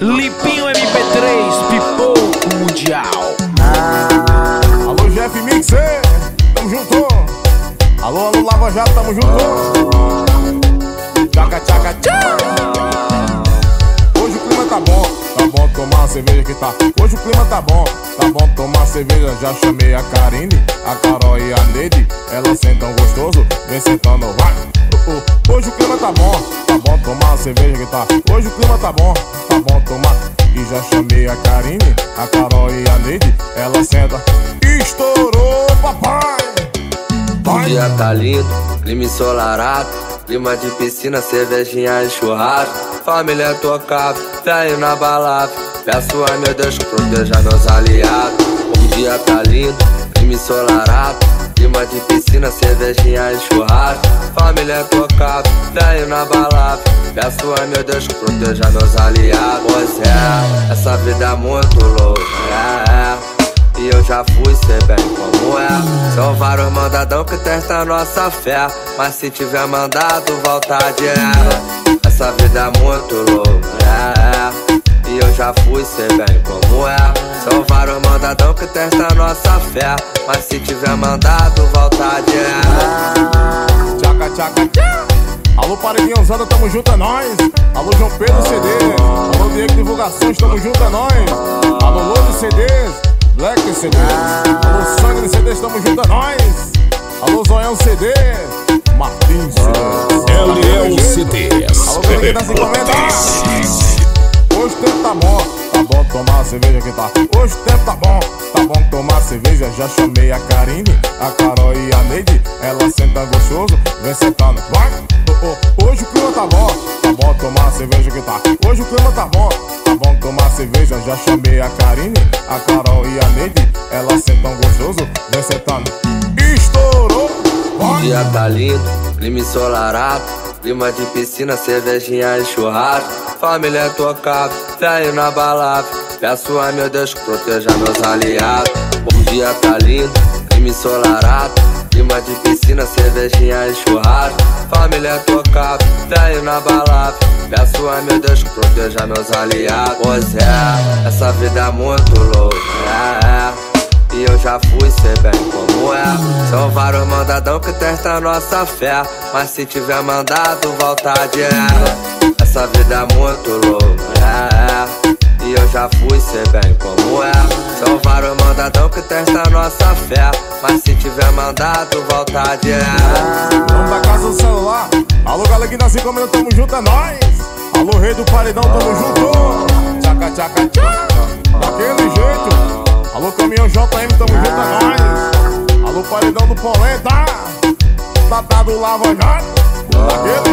Lipinho MP3, Pipoco Mundial. Alô, Jeff Mixer, tamo junto. Alô, alô, Lava Jato, tamo junto. Tchaca, tchaca, tchau. Hoje o clima tá bom tomar uma cerveja que tá. Hoje o clima tá bom tomar uma cerveja. Já chamei a Karine, a Carol e a Neide. Elas sentam gostoso, vem sentando, vai. Hoje o clima tá bom tomar uma cerveja que tá. Hoje o clima tá bom tomar. E já chamei a Karine, a Carol e a Neide. Elas sentam, estourou, papai. O dia tá lindo, clima ensolarado, clima de piscina, cervejinha e churrasco. Família tocava, velho na balada. Peço a meu Deus que proteja meus aliados. O dia tá lindo, clima ensolarado, clima de piscina, cervejinha e churrasco. Família tocava, velho na balada. Peço a meu Deus que proteja meus aliados. Pois é, essa vida é muito louca, é. E eu já fui, sei bem como é. São vários mandadão que testa a nossa fé. Mas se tiver mandado, volta de ela. Essa vida é muito louca, é. E eu já fui, sei bem como é. São vários mandadão que testa a nossa fé. Mas se tiver mandado, volta de ela. Tchaca, tchaca, tchaca. Alô, Paredãozada, tamo junto a nós. Alô, João Pedro, CD. Alô, Diego, divulgações, tamo junto a nós. Alô, Lolo, CDs. Black CD, alô sangue de CD, estamos junto a nós. Alô Zoião CD, Martins CD, LLCDs. Alô Galegui Nascimento. Hoje o tempo tá bom tomar a cerveja que tá. Hoje o tempo tá bom tomar a cerveja. Já chamei a Karine, a Carol e a Neide. Ela senta gostoso, vem sentando, vai. Hoje o clima tá bom tomar a cerveja que tá. Hoje o clima tá bom tomar cerveja. Já chamei a Karine, a Carol e a Neide. Elas sentam gostoso, vem sentando. Estourou! O dia tá lindo, clima ensolarado, clima de piscina, cervejinha e churrasco. Família tocava, velho na balada. Peço a meu Deus que proteja meus aliados. O dia tá lindo, clima ensolarado, clima de piscina, cervejinha e churrasco. Família tocava, velho na balada. Peço a meu Deus que proteja meus aliados. Pois é, essa vida é muito louca, é. E eu já fui, sei bem como é. São vários mandadão que testa a nossa fé. Mas se tiver mandado, volta de ela. Essa vida é muito louca, é. E eu já fui, sei bem como é. São vários mandadão que testa a nossa fé. Mas se tiver mandado, volta de ela. Vamos da casa do celular. Alô, Galegui Nascimento, tamo junto, é nóis. Alô, Rei do Paredão, tamo junto. Tchaca, tchaca, tchaca. Daquele jeito. Alô, Caminhão JM, tamo junto, é nóis. Alô, Paredão do Poleta. Tá do Lava Jato. Daquele